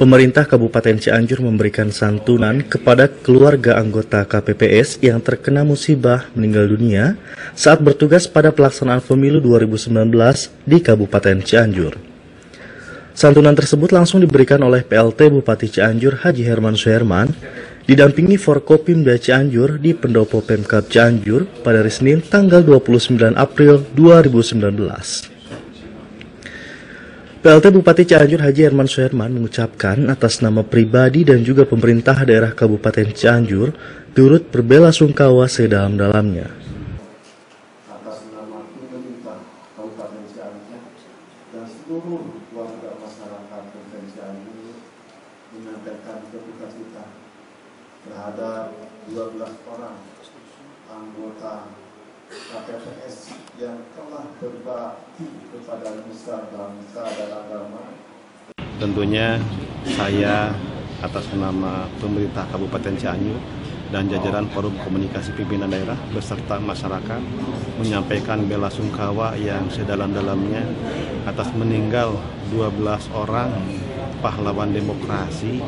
Pemerintah Kabupaten Cianjur memberikan santunan kepada keluarga anggota KPPS yang terkena musibah meninggal dunia saat bertugas pada pelaksanaan pemilu 2019 di Kabupaten Cianjur. Santunan tersebut langsung diberikan oleh PLT Bupati Cianjur Haji Herman Suherman, didampingi Forkopimda Cianjur di pendopo Pemkab Cianjur pada hari Senin tanggal 29 April 2019. PLT Bupati Cianjur Haji Herman Suherman mengucapkan atas nama pribadi dan juga pemerintah daerah Kabupaten Cianjur turut berbela sungkawa sedalam-dalamnya. Atas nama pemerintah Kabupaten Cianjur dan seluruh warga masyarakat Kabupaten Cianjur menyampaikan berduka cita terhadap 12 orang anggota KPPS yang telah berbakti kepada nusa bangsa dan agama. Tentunya saya atas nama pemerintah Kabupaten Cianjur dan jajaran Forum Komunikasi Pimpinan Daerah beserta masyarakat menyampaikan bela sungkawa yang sedalam-dalamnya atas meninggal 12 orang pahlawan demokrasi.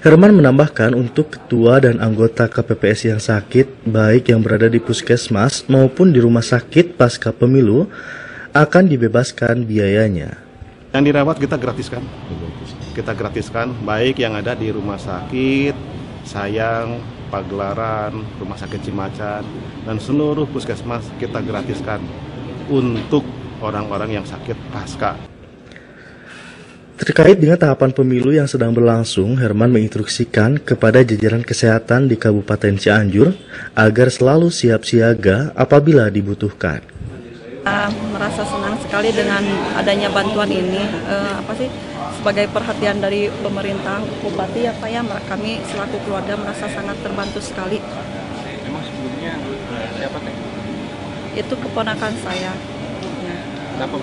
Herman menambahkan untuk ketua dan anggota KPPS yang sakit, baik yang berada di puskesmas maupun di rumah sakit pasca pemilu, akan dibebaskan biayanya. Yang dirawat kita gratiskan. Kita gratiskan, baik yang ada di rumah sakit, Sayang, Pagelaran, rumah sakit Cimacan, dan seluruh puskesmas kita gratiskan untuk orang-orang yang sakit pasca. Terkait dengan tahapan pemilu yang sedang berlangsung, Herman menginstruksikan kepada jajaran kesehatan di Kabupaten Cianjur agar selalu siap siaga apabila dibutuhkan. Saya merasa senang sekali dengan adanya bantuan ini. Sebagai perhatian dari pemerintah Bupati, kami selaku keluarga merasa sangat terbantu sekali. Memang sebelumnya siapa teh? Itu keponakan saya. Kenapa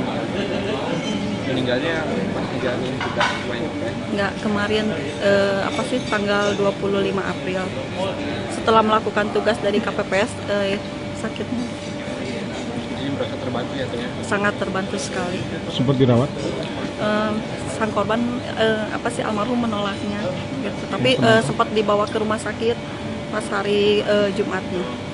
meninggalnya pas kejadian juga enggak kemarin tanggal 25 April setelah melakukan tugas dari KPPS sakitnya. Jadi merasa terbantu ya? Sangat terbantu sekali. Sempat dirawat? Sang korban almarhum menolaknya gitu. Tapi sempat dibawa ke rumah sakit pas hari Jumatnya.